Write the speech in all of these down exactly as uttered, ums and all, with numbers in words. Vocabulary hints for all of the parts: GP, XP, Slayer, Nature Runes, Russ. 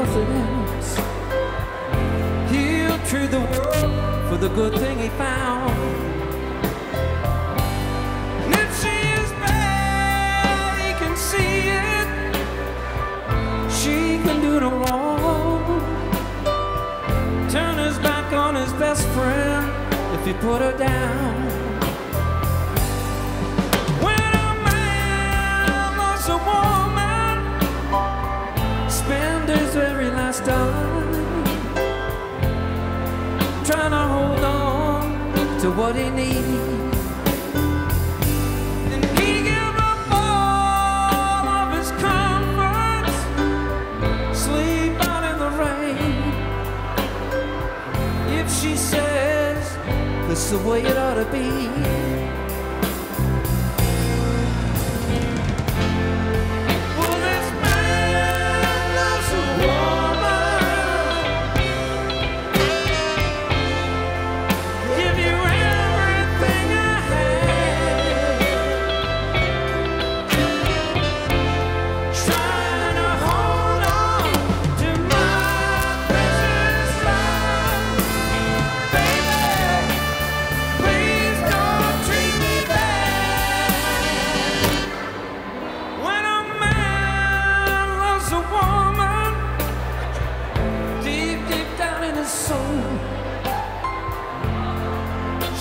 nothing else. He'll trade the world for the good thing he found. And if she is bad, he can see it. She can do no wrong. Turn his back on his best friend if he put her down. Trying to hold on to what he needs, and he gave up all of his comforts, sleep out in the rain. If she says that's the way it ought to be,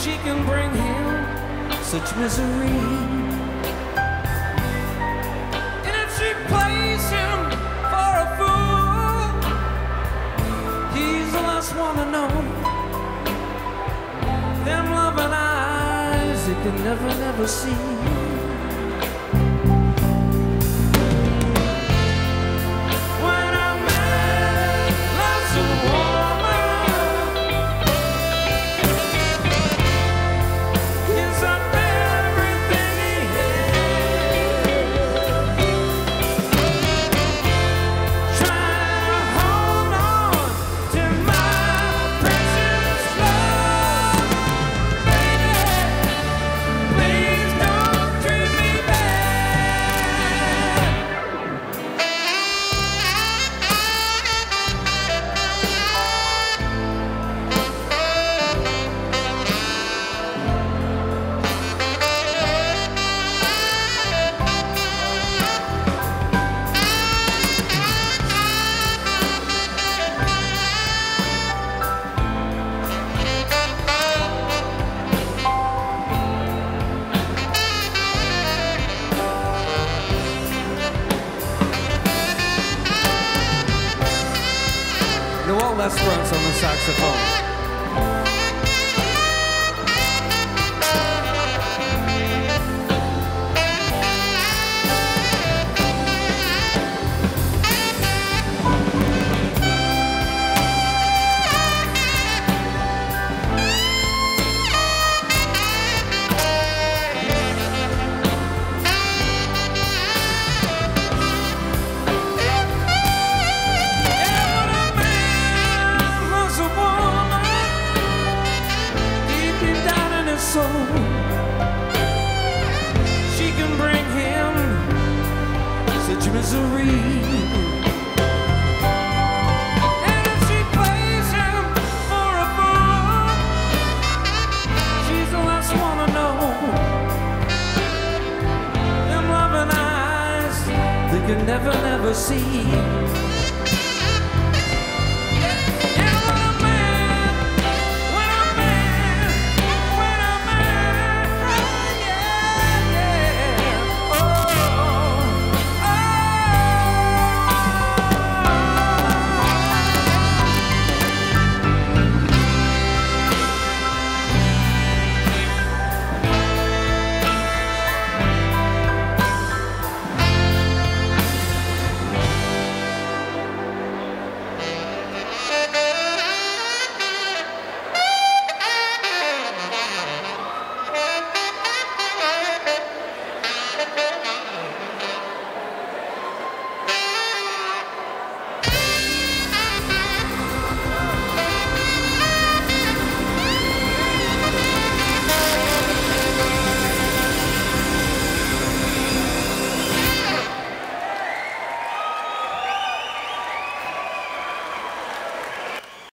she can bring him such misery. And if she plays him for a fool, he's the last one to know. Them loving eyes he can never, never see. New Orleans Russ on the saxophone. She can bring him such misery. And if she plays him for a fool, she's the last one to know. Them loving eyes they can never, never see.